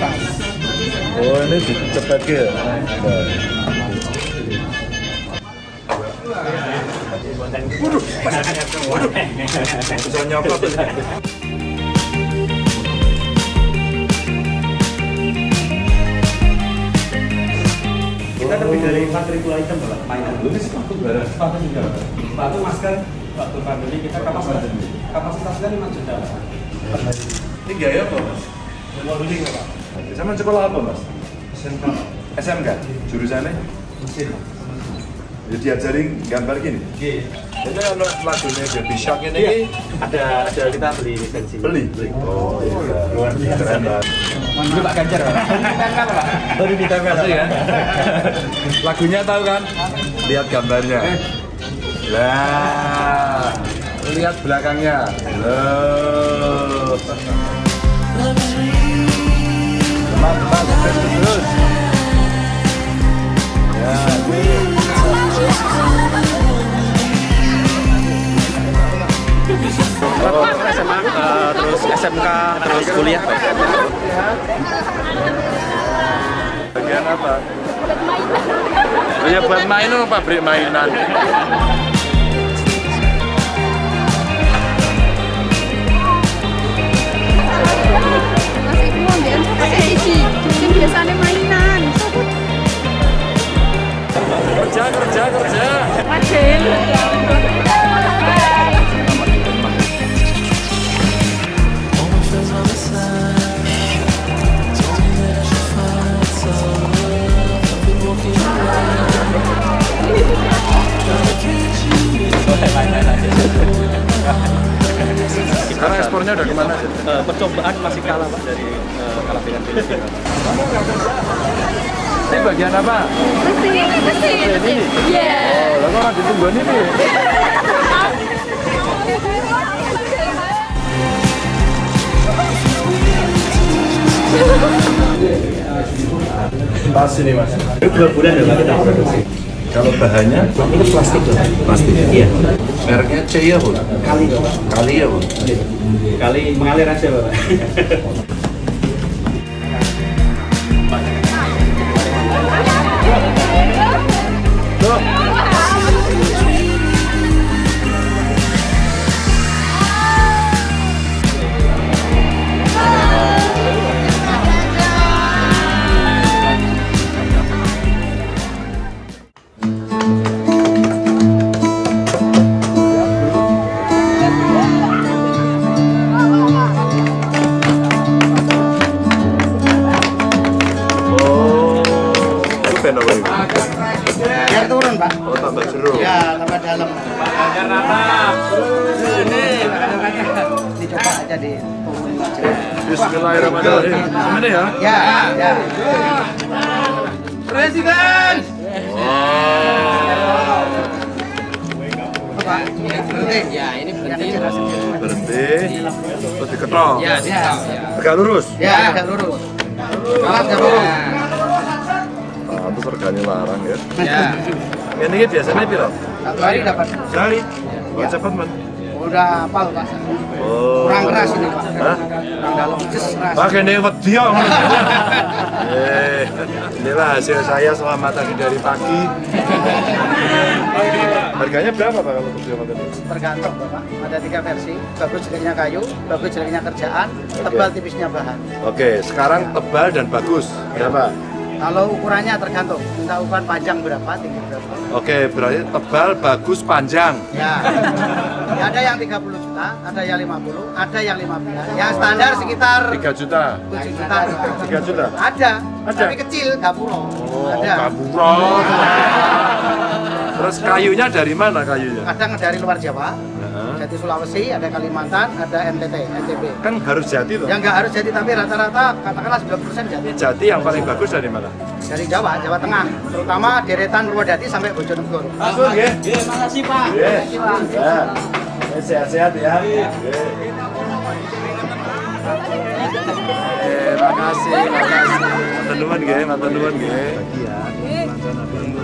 atas. Oh, ini dicet lagi ya? Waduh, waduh, bisa nyopot. Kita lebih dari 4.000 item loh, mainan. Lu ini sepatu barang, sepatu juga. Sepatu, masker, waktu pandemi kita kapasitasnya 5 juta. Ini gaya apa, Mas? Modeling apa? Sama sekolah apa, Mas? SMK. SMK? Jurusannya? Mesin. Jadi diajarin gambar gini? Iya. Jadi kalau lagunya Baby Shark ini ada kita beli lisensi. Beli? Oh iya. Luar biasa. Ini Pak Ganjar, Pak. Baru ditempel, Pak. Lagunya tahu kan? Lihat gambarnya. Lah. Lihat belakangnya. Loh. Mantap, terus. Ya, ini. SMA, terus SMK, terus kuliah. Bagian apa? Ya buat main loh, pabrik mainan. Biasanya mainan. Kerja. Karena ekspornya udah kemana? Percobaan masih kalah, Pak, dari kalah dengan Filipina. Ini bagian apa? Mesin. Iya. Oh, lalu orang ditunggu nih. Pas ini, Mas. Itu 2 bulan udah kita produksi. Kalau bahannya itu plastik loh. Plastik. Iya. Mereknya C ya, Bu. Kali ya, Bu. Kali mengalir aja, Bapak. Ya. Presiden. Ya, ini berhenti. Terus diketok. Ya, agak lurus. Ya, agak lurus. Terus harganya larang ya. Ya. Ini biasanya piro? Sekali dapat. Sekali. Wah, cepat, Mas. Udah hafal, Pak. Oh. Kurang keras ini, Pak. Hah? Kurang dalam, just keras. Pakai newet dia. Inilah hasil saya selama tadi dari pagi. Harganya berapa, Pak, kalau kebutuhan tadi? Tergantung, Bapak. Ada 3 versi. Bagus jeleknya kayu, bagus jeleknya kerjaan, tebal tipisnya bahan. Oke, sekarang tebal dan bagus. Berapa? Kalau ukurannya tergantung, minta ukuran panjang berapa, tinggi berapa. Oke, berarti tebal, bagus, panjang. Ya. Ya, ada yang 30 juta, ada yang 50, ada yang 15. Yang standar sekitar 3 juta. 7 juta. 3 juta. Ada. Tapi kecil, gapuro. Oh, ada. Gapuro. Terus kayunya dari mana kayunya? Kadang dari luar Jawa. Jadi Sulawesi, ada Kalimantan, ada NTB. Kan harus jati loh? Ya nggak harus jati, tapi rata-rata katakanlah 90% jati. Jati yang paling bagus dari mana? Dari Jawa Tengah, terutama deretan Purwodadi sampai Bojonegoro. Langsung ya? Iya, terima kasih, Pak. Iya, sehat-sehat ya. Terima kasih. Mantan nuwun nggih.